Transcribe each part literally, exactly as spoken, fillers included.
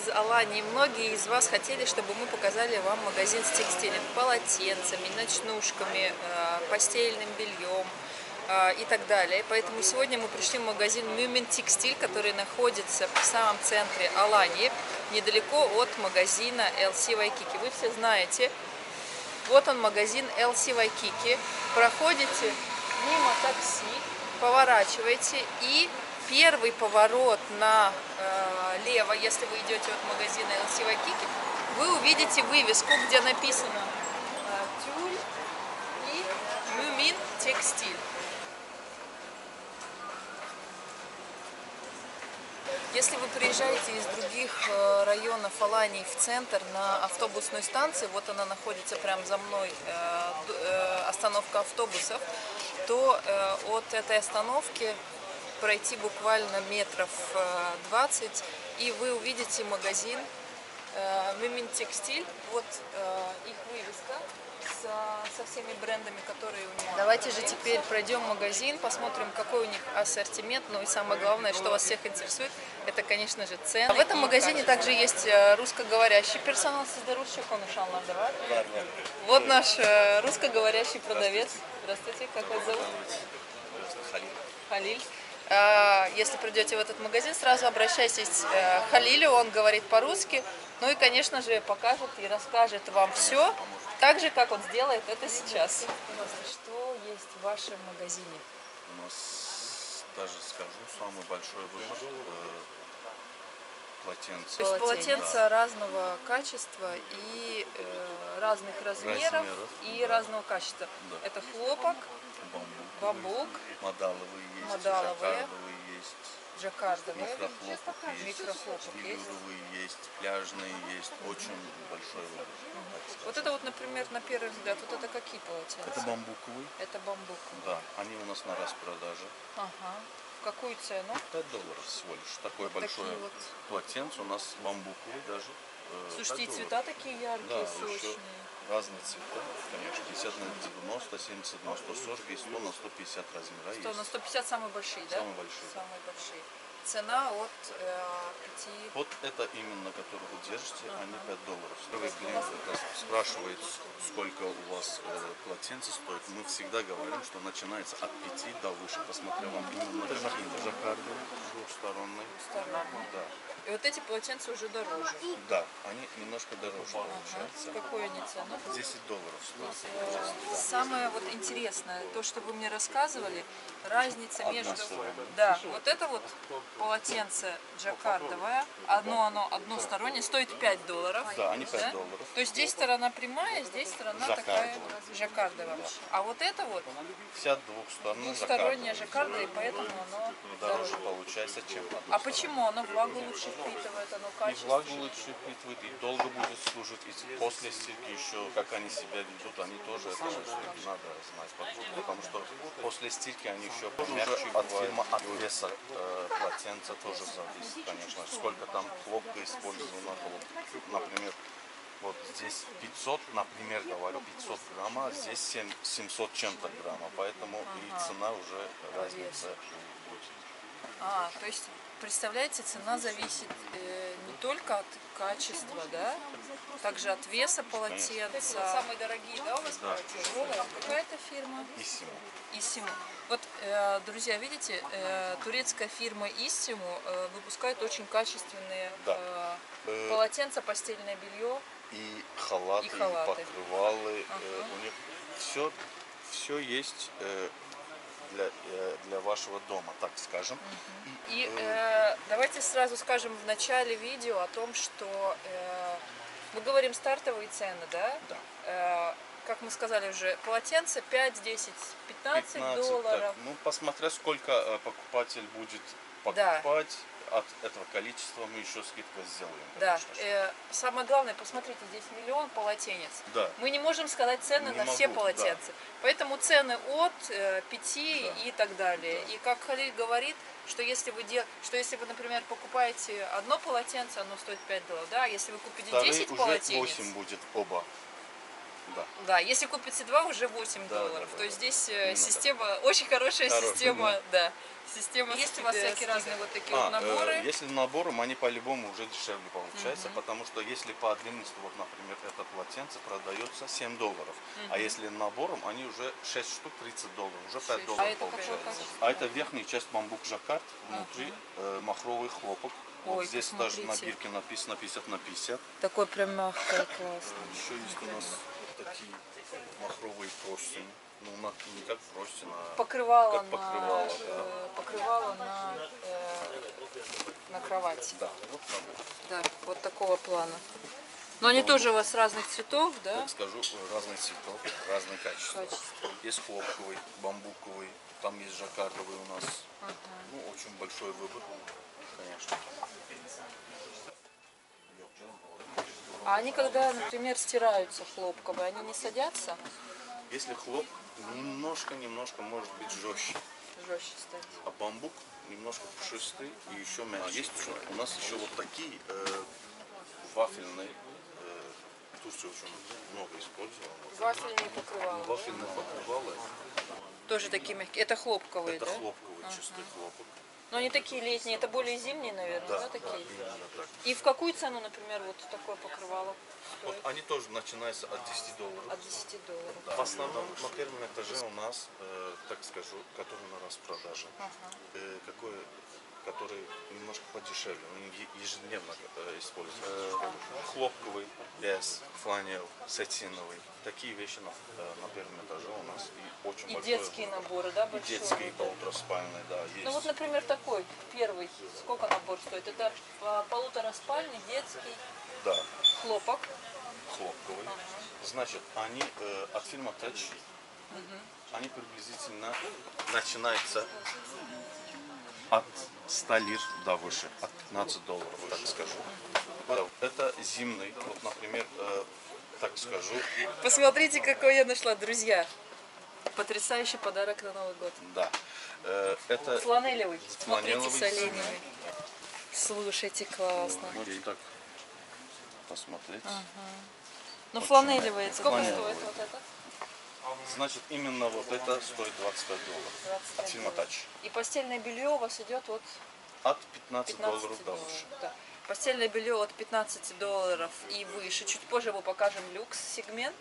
из Аланьи. Многие из вас хотели, чтобы мы показали вам магазин с текстилем, полотенцами, ночнушками, постельным бельем и так далее. Поэтому сегодня мы пришли в магазин Мюмин текстиль, который находится в самом центре Аланьи, недалеко от магазина эл си Waikiki. Вы все знаете, вот он магазин эл си Waikiki. Проходите мимо такси, поворачиваете, и первый поворот налево, если вы идете от магазина эл си Waikiki, вы увидите вывеску, где написано «Тюль» и «Мюмин текстиль». Если вы приезжаете из других районов Аланьи в центр на автобусную станцию, вот она находится прямо за мной, остановка автобусов, то от этой остановки пройти буквально метров двадцать, и вы увидите магазин Мюмин текстиль. Вот их вывеска со всеми брендами, которые у них. Давайте же теперь пройдем в магазин, посмотрим, какой у них ассортимент. Ну и самое главное, что вас всех интересует, это, конечно же, цены. В этом магазине также есть русскоговорящий персонал. Вот наш русскоговорящий продавец. Здравствуйте, как вас зовут? Халиль. Халиль. Если придете в этот магазин, сразу обращайтесь к Халилю, он говорит по-русски. Ну и, конечно же, покажет и расскажет вам все, так же, как он сделает это сейчас. Что есть в вашем магазине? У нас, даже скажу, самый большой выбор полотенца. То есть полотенца, да, разного качества и э, разных размеров, размеров и да, разного качества. Да. Это хлопок, бамбук, модаловые есть, модаловые, жаккардовые есть, жаккардовые, микрохлопок есть, микрохлопок есть, есть, пляжные есть, очень большой выбор. Угу. Вот это вот, например, на первый взгляд, вот это какие полотенца? Это бамбуковые. Это бамбуковые. Да, они у нас на распродаже. Ага. Какую цену? пять долларов всего лишь. Такое вот большое вот полотенце у нас бамбуковый даже. Слушайте, и цвета такие яркие, да, сочные. Разные цвета, конечно. пятьдесят на девяносто, семьдесят на сто сорок и сто на сто пятьдесят размера есть. сто на сто пятьдесят самые большие, да? Самые большие. Самые большие. Цена от э, пяти... Вот это именно, которые вы держите, ага, они пять долларов. Первый клиент спрашивает, сколько у вас э, полотенце стоит. Мы всегда говорим, что начинается от пяти до выше. Посмотрю вам именно жаккарды, двухсторонние. Да. И вот эти полотенца уже дороже. Да, они немножко дороже, ага, получаются. Какую они цену? десять долларов стоит. Самое вот интересное, то, что вы мне рассказывали, разница одна между... Своя. Да, вот это вот полотенце джаккардовое, одно оно одностороннее, стоит пять долларов. Да, они пять долларов. То есть здесь сторона прямая, здесь сторона такая жаккардовая. А вот это вот двухсторонняя жаккарда, и поэтому оно дороже получается, чем одностороннее. А почему? Оно влагу лучше впитывает, оно качественное. И влагу лучше впитывает, и долго будет служить, и после стирки еще, как они себя ведут, они тоже это надо знать подход, потому что после стирки они еще мягче бывают. От фирмы, от веса полотенца тоже зависит, конечно, сколько там хлопка использовано. Например, вот здесь пятьсот, например, говорю, пятьсот грамм, а здесь семьсот чем-то грамма, поэтому и цена уже разница. А, то есть, представляете, цена зависит э, не только от качества, да, также от веса полотенца. Самые дорогие, да, у вас, да, полотенца? Какая-то фирма? Исиму. Исиму. Вот, э, друзья, видите, э, турецкая фирма Исиму э, выпускает очень качественные э, да, полотенца, постельное белье. И халаты, и, халаты. и покрывалы. Ага. Э, у них все, все есть... Э, Для, для вашего дома, так скажем. Uh-huh. И э, давайте сразу скажем в начале видео о том, что э, мы говорим стартовые цены, да? Да. Э, как мы сказали уже, полотенце пять, десять, пятнадцать долларов. Так, ну, посмотря сколько покупатель будет покупать, да, от этого количества мы еще скидку сделаем. Да. Э, самое главное, посмотрите, здесь миллион полотенец. Да. Мы не можем сказать цены не на могу, все полотенца. Да. Поэтому цены от э, пяти, да, и так далее. Да. И как Халиль говорит, что если вы, дел... что если вы, например, покупаете одно полотенце, оно стоит пять долларов. Да? Если вы купите вторые десять уже полотенец... восемь будет оба. Да. Да, если купите два, уже восемь, да, долларов. Да, да, то есть, да, здесь именно система, так, очень хорошая, хорошая система, да, система. Есть у вас всякие разные вот такие а, вот наборы? Э, если набором, они по-любому уже дешевле получаются, угу. потому что если по длинности, вот, например, это полотенце продается семь долларов, угу. а если набором, они уже шесть штук тридцать долларов, уже пять долларов а получается. Это а это верхняя часть бамбук-жаккард, внутри угу. э, махровый хлопок. Вот ой, здесь посмотрите. Даже на бирке написано пятьдесят на пятьдесят. Такой прям мягкое, классно. Еще есть у нас такие махровые простыни. Ну, у нас не как простыни, а покрывало, как покрывало, на, да. э, покрывало на, э, на кровати. Да, вот, да, вот такого плана. Но они хлопок. Тоже у вас разных цветов, да? Так скажу, разных цветов, разных качеств. Качество. Есть хлопковый, бамбуковый, там есть жаккардовый у нас. Ага. Ну, очень большой выбор. Конечно. А они когда, например, стираются хлопковые, они не садятся? Если хлоп, немножко-немножко может быть жестче. Жестче стать. А бамбук немножко пушистый и еще мягче. Есть у нас еще вот такие э, вафельные. Э, в Турции очень много использовано. Вафельные покрывала. Вафельные покрывала. Тоже такие мягкие. Это хлопковые, это да? Это хлопковый, ага. чистый хлопок. Но они такие летние, это более зимние, наверное, да, да такие? Да, именно так. И в какую цену, например, вот такое покрывало стоит? Вот они тоже начинаются от десяти долларов. От десяти долларов. Да. В основном на первом этаже у нас, э, так скажу, который на распродаже, ага. э, какой, который немножко подешевле, он ежедневно э, используется. Э, хлопковый, без, фланел, сатиновый. Такие вещи на, э, на первом этаже у нас. И, очень и большой, детские наборы, да, большие? И детские, полутораспальные, да, есть. Ну вот, например, такой, первый, сколько набор стоит? Это полутораспальный, детский, да. хлопок. Хлопковый. Ага. Значит, они э, от фильма «Тач», угу. они приблизительно начинаются от ста лир до выше, от пятнадцати долларов, так скажу. Вот, это зимний, вот, например, э, так скажу. Посмотрите, какой я нашла, друзья. Потрясающий подарок на Новый год. Да. Э, это фланелевый. Смотрите, с оленями. Слушайте, классно. Можете так посмотреть. Ага. Ну, фланелевый, сколько стоит вот это? Значит, именно вот это стоит двадцать пять долларов от Filmattach. И постельное белье у вас идет вот от пятнадцати долларов до выше. Да. Постельное белье от пятнадцати долларов и выше. Чуть позже мы покажем люкс-сегмент.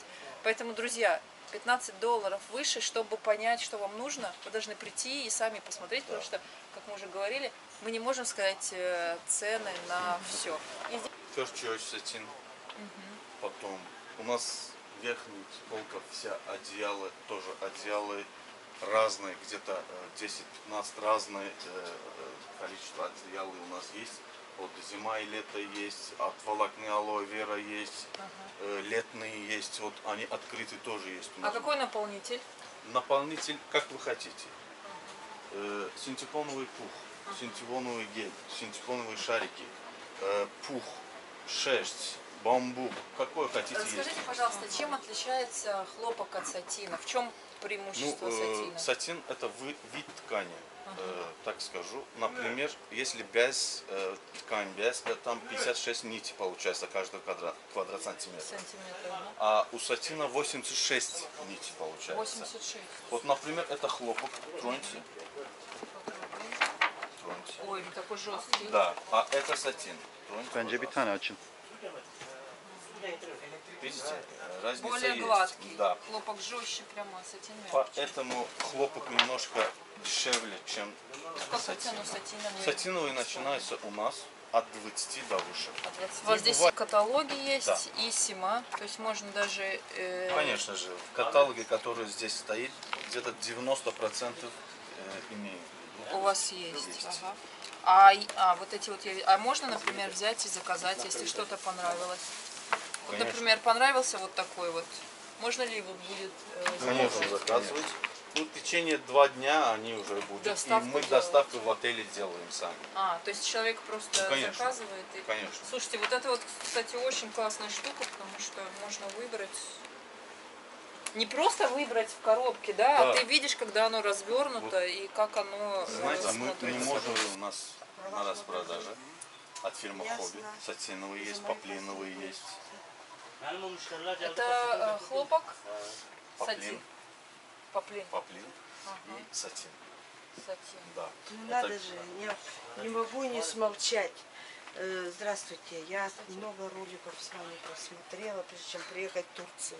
Поэтому, друзья, пятнадцать долларов выше, чтобы понять, что вам нужно, вы должны прийти и сами посмотреть, потому что, как мы уже говорили, мы не можем сказать цены на все. First choice satin. Потом у нас верхняя полка вся одеялы, тоже одеялы разные, где-то десять-пятнадцать разные количество одеял у нас есть. Вот зима и лето есть, от волокны алоэ вера есть, ага. летные есть, вот они открыты тоже есть. А какой наполнитель? Наполнитель, как вы хотите. Ага. Синтепоновый пух, ага. синтепоновый гель, синтепоновые шарики, пух, шерсть. Бамбук. Какой хотите? Расскажите, есть. Пожалуйста, чем отличается хлопок от сатина? В чем преимущество ну, сатина? Э, сатин это вы, вид ткани, ага. э, так скажу. Например, если без э, ткань, без, то там пятьдесят шесть нитей получается каждый квадрат, квадрат сантиметр. сантиметр ага. А у сатина восемьдесят шесть нитей получается. восемьдесят шесть. Вот, например, это хлопок. Троньте. Троньте. Ой, такой жесткий. Да, а это сатин. Троньте. Видите, разница более есть. Гладкий, да. Хлопок жестче прямо, сатин мягче. Поэтому хлопок немножко дешевле, чем сатин. Сатиновые начинаются у нас от двадцати до выше. двадцать. Вот здесь в каталоге есть да. Исима, то есть можно даже... Э... Конечно же, в каталоге, который здесь стоит, где-то девяносто процентов э, имеют. У вас есть. есть. Ага. А, а вот эти вот... Я... А можно, например, взять и заказать, если что-то понравилось? Вот, конечно. Например, понравился вот такой вот. Можно ли его будет э, заказывать? заказывать? Ну, в течение два дня они уже будут. Доставку и мы делать. Доставку в отеле делаем сами. А, то есть человек просто ну, конечно. заказывает. И... Конечно. Слушайте, вот это вот, кстати, очень классная штука, потому что можно выбрать... Не просто выбрать в коробке, да, да. а ты видишь, когда оно развернуто вот. И как оно... Знаете, а мы не можем у нас на распродаже от фирмы Хоббит. Сатиновые есть, поплиновые есть. Это хлопок, поплин, сатин. Поплин. Поплин. Поплин. Ага. И сатин. Совсем. Да. Ну это... надо же, я не могу не смолчать. Здравствуйте, я много роликов с вами посмотрела, прежде чем приехать в Турцию.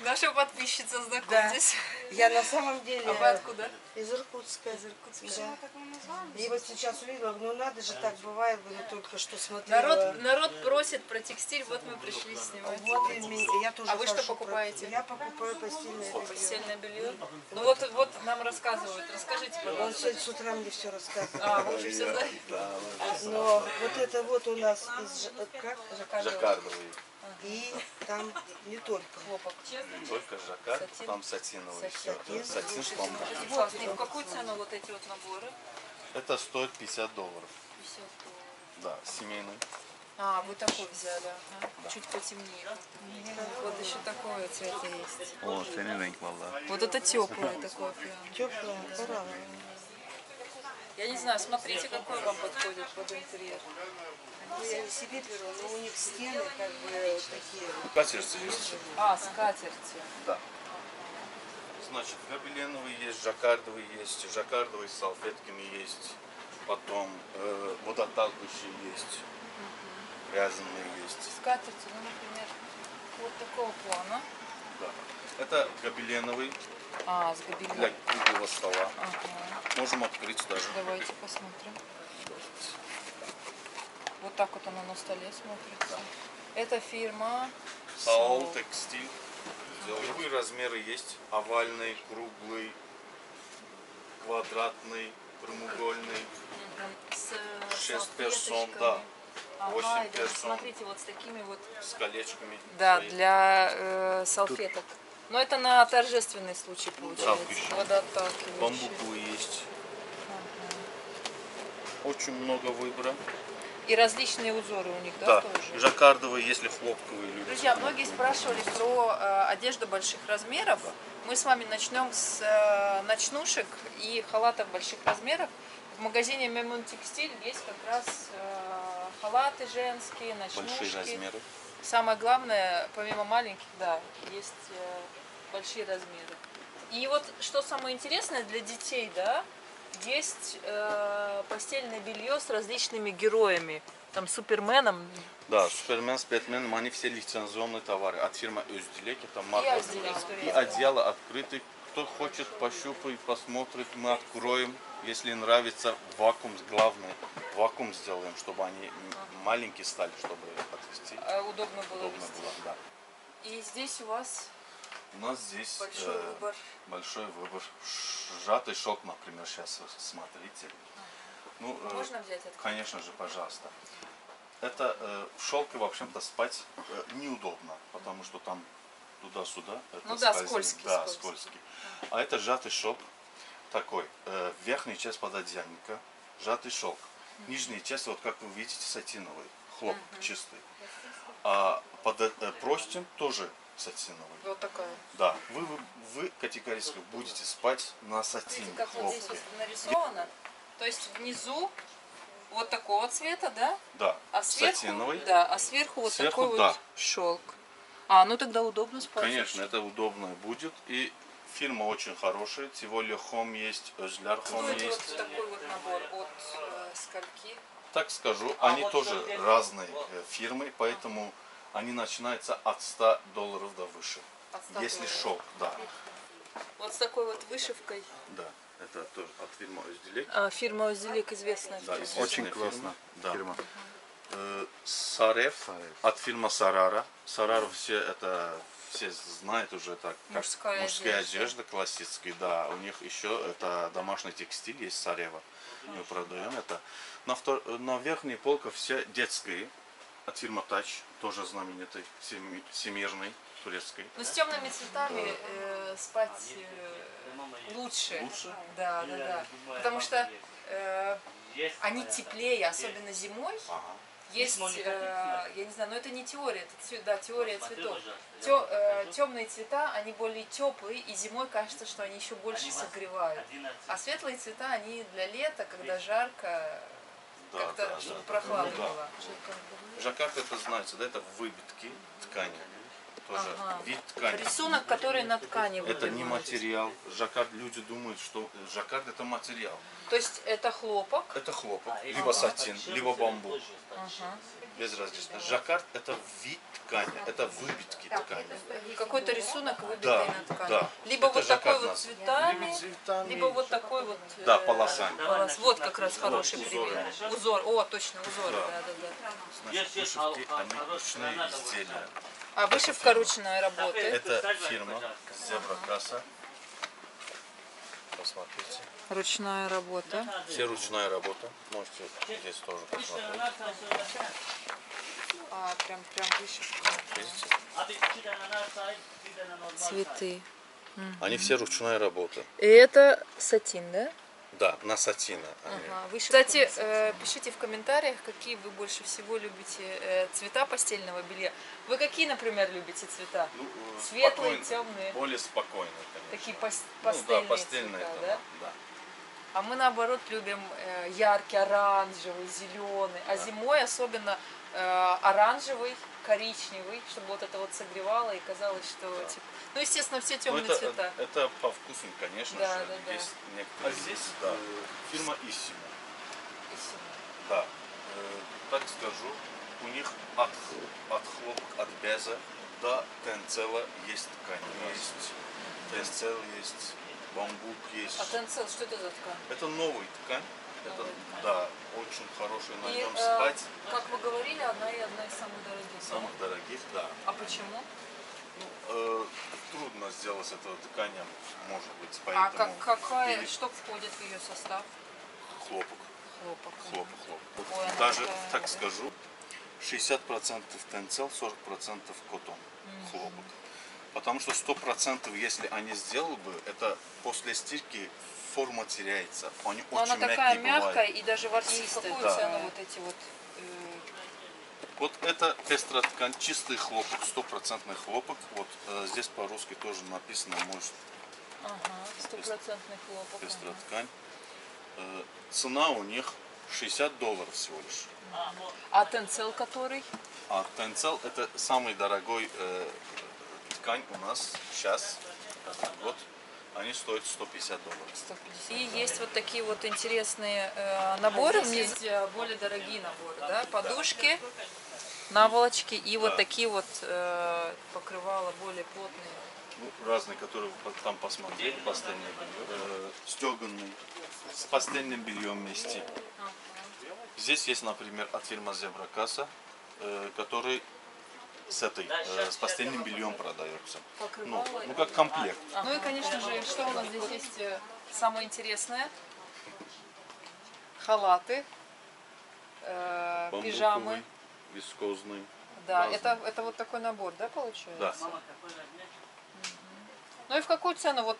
Наша подписчица, знакомьтесь. Да. Я на самом деле... А вы откуда? Из Иркутска. Из Иркутска. Да. И вот сейчас увидела, ну надо же, так бывает, но только что смотрела. Народ, народ просит про текстиль, вот мы пришли снимать. Вот и я тоже. А вы что покупаете? Про... Я покупаю постельное белье. Постельное белье? Ну вот, вот нам рассказывают, расскажите, пожалуйста. Он сегодня с утра мне все рассказывает. А, вы уже все знаете? Да, но вот это вот у нас из жаккардовый. И там не только хлопок. Не только жаккард, сатин. Там сатиновый. Сатин, сатин, сатин. Вот, и в какую цену вот эти вот наборы? Это стоит пятьдесят долларов. пятьдесят долларов. Да, семейный. А, вы такой взяли, ага. Да. Чуть потемнее. Вот еще такое цвета есть. О, сирененький, да. Вот это теплое такое прям. Теплое, здорово. Я не знаю, смотрите, какой вам подходит под интерьер. Ну, я не себе беру, но у них стены как бы такие. Скатерти есть. А, скатерти. Да. Значит, гобеленовые есть, жаккардовые есть, жаккардовые с салфетками есть, потом э, водоталкивающие есть, вязаные есть. Скатерти, ну, например, вот такого плана. Да. Это гобеленовый. А, с гобеленом. Для круглого стола. Ага. Можем открыть даже. Давайте посмотрим. Вот так вот она на столе смотрится. Да. Это фирма Saul Textile. Любые размеры есть. Овальный, круглый, квадратный, прямоугольный. С шесть персон, да. восемь ага, персон. Смотрите, вот с такими вот. С колечками. Да, своими. Для э, салфеток. Но это на торжественный случай получается. Водоотталкивающие. Бамбуковые есть. Ага. Очень много выбора. И различные узоры у них, да, да. тоже? Жаккардовые, если хлопковые. Люди. Друзья, многие спрашивали про э, одежду больших размеров. Да. Мы с вами начнем с э, ночнушек и халатов больших размеров. В магазине Мюмин текстиль есть как раз э, халаты женские, ночнушки. Большие размеры. Самое главное, помимо маленьких, да, есть э, большие размеры. И вот, что самое интересное для детей, да, есть э, постельное белье с различными героями, там, Суперменом. Да, Супермен, Спэтменом, они все лицензионные товары от фирмы Özdilek, там марка. И, и одеяло открыты. Кто хочет, пощупает, посмотрит, мы откроем. Если нравится, вакуум, главное, вакуум сделаем, чтобы они ага. маленькие стали, чтобы отвести. А удобно было, удобно было, да. И здесь у вас? У нас здесь большой, э, выбор. большой выбор. Сжатый шелк, например, сейчас смотрите. Ага. Ну, можно э, взять это? Конечно же, пожалуйста. Это э, в шелке, в общем-то, спать э, неудобно, потому что там туда-сюда. Ну да, скользкий. Да, скользкий. скользкий. Ага. А это сжатый шелк. Такой, э, верхняя часть пододеяльника, сжатый шелк. Mm-hmm. Нижняя часть, вот как вы видите, сатиновый, хлоп mm-hmm. чистый. А под э, простин тоже сатиновый. Вот такая. Да, вы, вы, вы категорически вот будете спать на сатине. Видите, как хлопке. Вот здесь вот нарисовано. То есть внизу вот такого цвета, да? Да, а сверху, сатиновый. Да, а сверху вот сверху, такой да. вот шелк. А, ну тогда удобно спать. Конечно, это удобно будет. И фирма очень хорошая. Tivoli Home есть, Özdler Home есть. Вот такой вот набор от э, скольки? Так скажу, а они вот тоже шелк. разные э, фирмы, поэтому а. они начинаются от ста долларов до выше. Если шелк, да. Вот с такой вот вышивкой. Да, это тоже от фирмы Özdilek. А, фирма Özdilek известная. Да, известная очень фирма. классная да. фирма. Э, Сареф, Сареф от фирмы Сарара. Сарара все это... Все знают уже так, как мужская, мужская одежда, одежда классическая, да. У них еще это домашний текстиль есть, Сарева. Мы продаем это. На, втор... На верхней полке все детские. От фирмы Тач, тоже знаменитой, всеми... всемирной, турецкой. Но с темными цветами да. э, спать э, лучше. лучше. Да, да, да. Потому что э, они теплее, особенно зимой. Ага. Есть, э, я не знаю, но это не теория, это да, теория цветов. Тё, э, темные цвета, они более теплые, и зимой кажется, что они еще больше согревают. А светлые цвета, они для лета, когда жарко, да, как-то да, да, прохладно да. было. Жаккард это знаете, да, это выбитки ткани. тоже ага. вид ткани. Рисунок, который на ткани выделен. Это не материал. Жаккард, люди думают, что жаккард это материал. То есть это хлопок? Это хлопок, а, либо сатин, либо бамбук. Ага. Без разницы. Жаккард это вид ткани, это выбитки да. ткани. Какой-то рисунок выбитый да, на ткани. Да. Либо это вот такой вот цветами, либо, цветами, либо вот такой вот... Да, полосами. Полос. Вот как раз хороший пример. Узор. О, точно, узоры. Да. Да, да, да. Значит, вышивки, они ручные изделия. А вышивка ручная работа. Это фирма Зебракаса. Посмотрите. Ручная работа. Все ручная работа. Можете здесь тоже посмотреть. А, прям, прям вышивка. Цветы. Они угу. все ручная работа. И это сатин, да? Да, на сатина. Ага, вы... Кстати, э, пишите в комментариях, какие вы больше всего любите э, цвета постельного белья. Вы какие, например, любите цвета? Ну, э, светлые, темные? Более спокойные, конечно. Такие пас пастельные, ну, да, пастельные цвета, это, да? Да. А мы, наоборот, любим э, яркий оранжевый, зеленый. А да. зимой особенно э, оранжевый, коричневый, чтобы вот это вот согревало и казалось, что... Да. Типа... Ну, естественно, все темные это, цвета. Это по вкусу, конечно да, же. Да, есть да. некоторые... А здесь да, фирма Исиму. Исиму. Да. Э, так скажу, у них от, от хлопка, от бяза до тенцела есть ткань. Есть тенцел, есть бамбук, есть... А тенцел, что это за ткань? Это новая ткань. Это, да, очень хороший, на нем спать. Э, как вы говорили, одна и одна из самых дорогих. Самых дорогих, да. А почему? Ну, э, трудно сделать с этого тканью, может быть, поэтому... А как, какая, Или... что входит в ее состав? Хлопок. Хлопок. Хлопок, хлопок. Ой, Даже, такая... так скажу, шестьдесят процентов тенцел, сорок процентов котон, mm-hmm. хлопок. Потому что сто процентов, если они сделали бы, это после стирки форма теряется. Они Но очень она такая мягкая бывает. И даже ворсистая. Да. Вот эти вот... Вот это эстра ткань, чистый хлопок, стопроцентный хлопок. Вот э, здесь по-русски тоже написано, может... Ага, стопроцентный хлопок. Эстра ткань. Э, цена у них шестьдесят долларов всего лишь. А тенцел который? А тенцел это самый дорогой э, ткань у нас сейчас. Вот. Они стоят сто пятьдесят долларов. сто пятьдесят. И да. есть вот такие вот интересные э, наборы. Есть более дорогие наборы, да? Подушки, да. наволочки и да. вот такие вот э, покрывала более плотные. Ну, разные, которые вы там посмотрели, постельное белье. Э, стеганные, с постельным бельем вместе. Ага. Здесь есть, например, от фирмы Зебракаса, э, который... с этой, э, с постельным бельем продается. Ну, ну, как комплект. Ну и, конечно же, что у нас здесь есть самое интересное? Халаты, э, пижамы. Вискозные. Да, это, это вот такой набор, да, получается? Да. Угу. Ну и в какую цену вот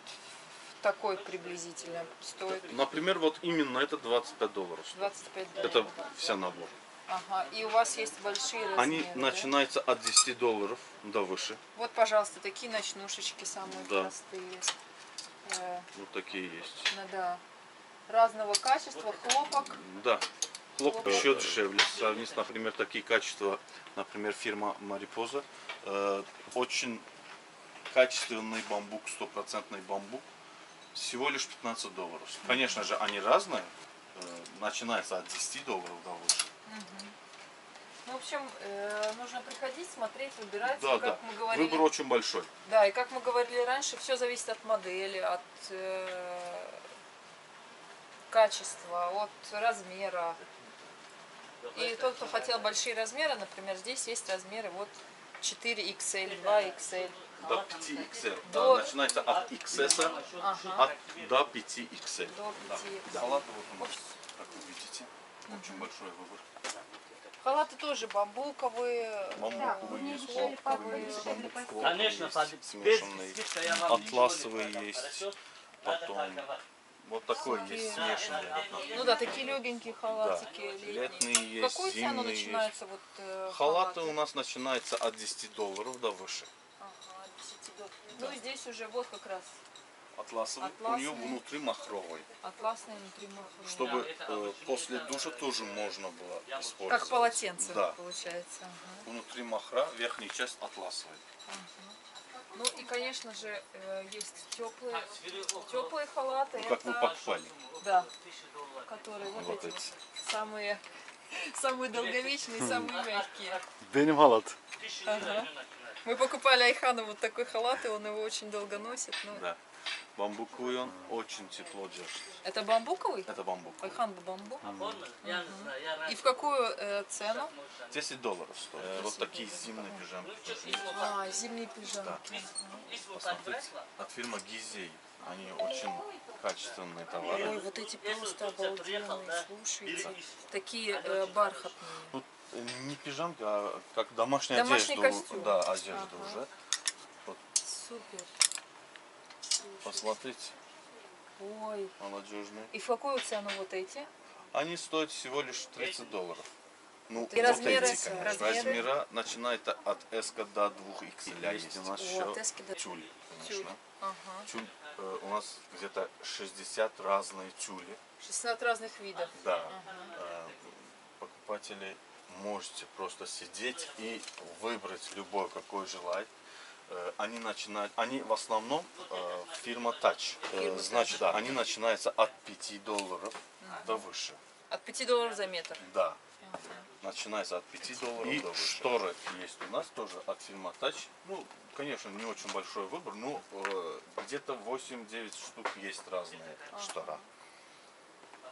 такой приблизительно стоит? Например, вот именно это двадцать пять долларов. двадцать пять долларов. Это вся набор. Ага, и у вас есть большие размеры. Они да? начинаются от десяти долларов до выше. Вот, пожалуйста, такие ночнушечки самые да. простые. Вот такие есть. Ну, да. Разного качества, хлопок. Да, хлопок, хлопок еще дешевле. Сравнить, например, такие качества, например, фирма Марипоза. Э, очень качественный бамбук, стопроцентный бамбук. Всего лишь пятнадцать долларов. Конечно же, они разные. Э, начинаются от десяти долларов до выше. Угу. Ну, в общем, э, нужно приходить, смотреть, выбирать. Да, как да. мы говорили, выбор очень большой. Да, и как мы говорили раньше, все зависит от модели, от э, качества, от размера. И тот, кто хотел большие размеры, например, здесь есть размеры вот четыре икс эль, два икс эль. До пяти икс эль. До... Да, начинается от икс эс ага. от, до пяти икс эль. До пяти икс эль. Да. Халаты, вот у нас, как вы видите, очень большой выбор. Халаты тоже бамбуковые, бамбуковые, хлопковые, конечно, смешанные, атласовые есть, потом вот такой есть смешанный. Ну да, такие легенькие халатики летние. Какую цену начинается вот халаты у нас начинаются от десяти долларов до выше. Ага, от десяти долларов. Ну здесь уже вот как раз. атласовый, атласный, у нее внутри махровый. Атласный внутри махровый. Чтобы э, после душа тоже можно было использовать. Как полотенце, да, получается. Ага. Внутри махра, верхняя часть атласовая. Ага. Ну и, конечно же, э, есть теплые, теплые халаты. Ну, как это... вы покупали. Да, которые вот, вот эти самые, самые долговечные, самые мягкие. Деним халат. Ага. Мы покупали Айхану вот такой халат, и он его очень долго носит. Но... Да. Бамбуковый он очень тепло держит. Это бамбуковый? Это бамбуковый. Айхан бамбук. Mm-hmm. Mm-hmm. И в какую э, цену? десять долларов стоит. десять вот такие долларов. Зимние пижамки. А, зимние пижамки. Да. Посмотрите, от фирмы Гизей. Они очень качественные товары. Ой, вот эти просто обалденные, слушайте. Такие э, бархатные. Ну, не пижамка, а как домашняя одежда. Костюм. Да, одежда ага. уже. Вот. Супер. Посмотрите. Ой. Молодежные. И в какую цену вот эти? Они стоят всего лишь тридцать долларов. Ну, и вот размеры, эти, конечно. Размеры? Размера начинают от S до двух икс эль. Есть у нас О, еще до... тюль, конечно. Тюль. Ага. Тюль. Э, у нас где-то шестьдесят разных тюли. шестьдесят разных видов. Да. Ага. Э, покупатели можете просто сидеть и выбрать любой, какой желаете. Они начинают, они в основном э, фирма Тач. Э, значит, да, они начинаются от пяти долларов ага. до выше. От пяти долларов за метр? Да. Ага. Начинается от пяти долларов и до выше. Шторы есть у нас тоже от фирма Тач. Ну, конечно, не очень большой выбор, но э, где-то восемь-девять штук есть разные ага. штора.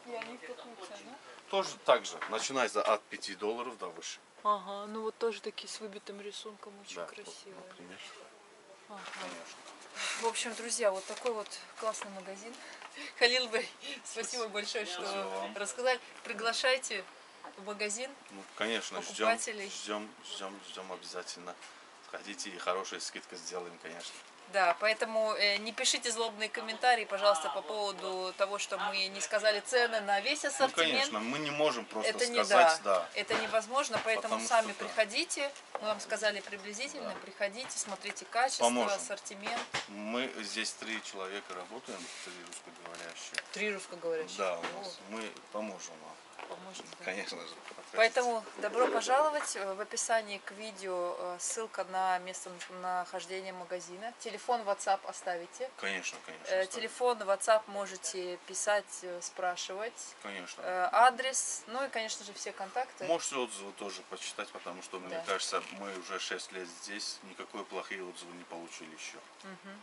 И они в какую цену? Тоже так же. Начинается от пяти долларов до выше. Ага, ну вот тоже такие с выбитым рисунком, очень да, красивые. Вот, например. Ага. Конечно. В общем, друзья, вот такой вот классный магазин. Халиль Бэй, спасибо большое, что вам рассказали. Приглашайте в магазин. Ну, конечно, ждем, ждем, ждем, ждем обязательно. Сходите и хорошую скидку сделаем, конечно. Да, поэтому не пишите злобные комментарии, пожалуйста, по поводу того, что мы не сказали цены на весь ассортимент. Ну, конечно, мы не можем просто это сказать, не, да, да. Это невозможно, поэтому Потому сами что, приходите, мы вам сказали приблизительно, да. приходите, смотрите качество, Поможем. ассортимент. Мы здесь три человека работаем, три русскоговорящие. Три русскоговорящие? Да, у нас. О. Мы поможем вам. Поможем, да. Конечно же. Поэтому добро пожаловать. В описании к видео ссылка на местонахождение магазина. Телефон, WhatsApp оставите. Конечно, конечно. Оставим. Телефон, WhatsApp можете писать, спрашивать. Конечно. Адрес, ну и, конечно же, все контакты. Можете отзывы тоже почитать, потому что, да. мне кажется, мы уже шесть лет здесь, никакой плохие отзывы не получили еще. Угу.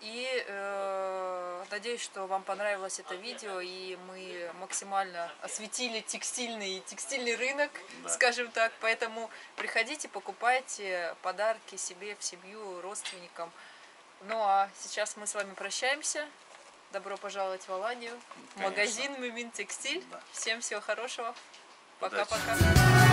И э, надеюсь, что вам понравилось это видео, и мы максимально осветили текстильный, текстильный рынок, да. скажем так. Поэтому приходите, покупайте подарки себе, в семью, родственникам. Ну а сейчас мы с вами прощаемся. Добро пожаловать в Аланью. Магазин Мюмин текстиль. Да. Всем всего хорошего. Пока-пока.